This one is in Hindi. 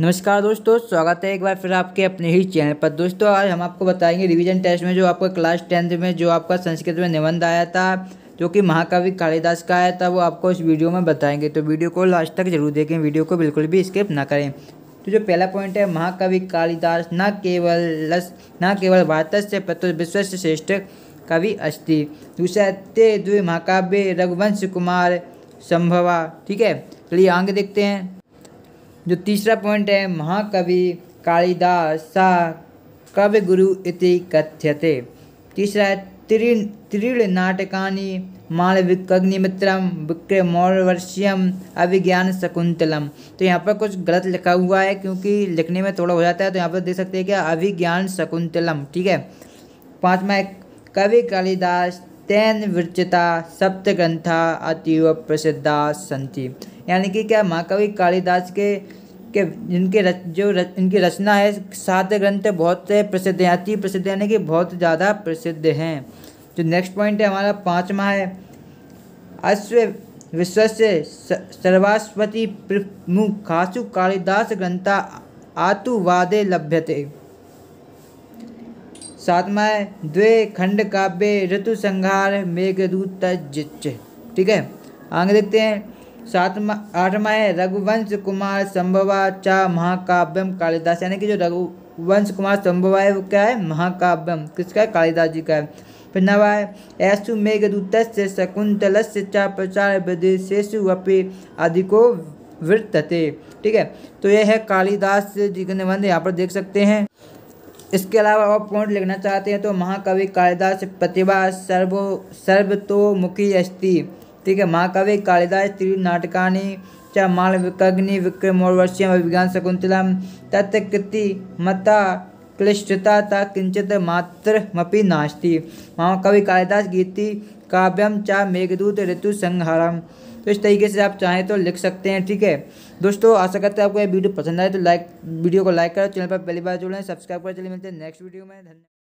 नमस्कार दोस्तों, स्वागत है एक बार फिर आपके अपने ही चैनल पर। दोस्तों आज हम आपको बताएंगे रिवीजन टेस्ट में जो आपका क्लास 10th में जो आपका संस्कृत में निबंध आया था जो कि महाकवि कालिदास का आया था, वो आपको इस वीडियो में बताएंगे। तो वीडियो को लास्ट तक जरूर देखें, वीडियो को बिल्कुल भी स्किप ना करें। तो जो पहला पॉइंट है, महाकवि कालिदास न केवल भारत से परंतु विश्व से श्रेष्ठ कवि अस्ति। दूसरा, ते द्वि महाकाव्य रघुवंश कुमार संभवा। ठीक है, चलिए आगे देखते हैं। जो तीसरा पॉइंट है, महाकवि कालिदास सा कवि गुरु इति कथ्यते। तीसरा है, त्रीण नाटकानि मालविकाग्निमित्रम विक्रमोर्वशीयम अभिज्ञान शकुंतलम। तो यहाँ पर कुछ गलत लिखा हुआ है क्योंकि लिखने में थोड़ा हो जाता है, तो यहाँ पर देख सकते हैं कि अभिज्ञान शकुंतलम। ठीक है। पाँचवा है, कवि कालिदास तेन विरचिता सप्त ग्रंथा अतीव प्रसिद्धा संति। यानी कि क्या, महाकवि कालिदास के जिनके इनकी रचना है, सात ग्रंथ बहुत प्रसिद्ध हैं, अति प्रसिद्ध, यानी कि बहुत ज़्यादा प्रसिद्ध हैं। जो नेक्स्ट पॉइंट है हमारा पाँचवा है, अश्व विश्वस्य सर्वास्वती प्रमुखासु कालिदास ग्रंथा आतुवादे लभ्यते। सातवा है, द्वे खंड काव्य ऋतु संहार मेघदूत जिच्च। ठीक है, आगे देखते हैं। सातवा आठवा है, रघुवंश कुमार संभवा चा महाकाव्यम कालिदास। यानी कि जो रघुवंश कुमार संभवा है वो क्या है, महाकाव्यम किसका है, कालिदास जी का है। फिर नवा है, ऐसु मेघदूतस्य शकुंतलस्य चा प्रचार विदेशेषु अपि अधिको वर्तते। ठीक है, तो यह है कालिदास जी का निबंध, यहाँ पर देख सकते हैं। इसके अलावा और पॉइंट लिखना चाहते हैं तो महाकवि कालिदास प्रतिभा सर्वतोमुखी अस्ति। ठीक है, महाकवि कालिदास त्रीण नाटकानि च मालविकाग्नि विक्रमोर्वशीयम अभिज्ञान शकुंतलम तत्कृति मता क्लिष्टता ता किंचित मात्रमपि नास्ति। महाकवि कालिदास गीति काव्यम च मेघदूत ऋतु संहारम। तो इस तरीके से आप चाहें तो लिख सकते हैं। ठीक है दोस्तों, आशा करते हैं आपको ये वीडियो पसंद आए, तो वीडियो को लाइक करें, चैनल पर पहली बार जुड़ें, सब्सक्राइब करें। चलिए मिलते हैं नेक्स्ट वीडियो में। धन्यवाद।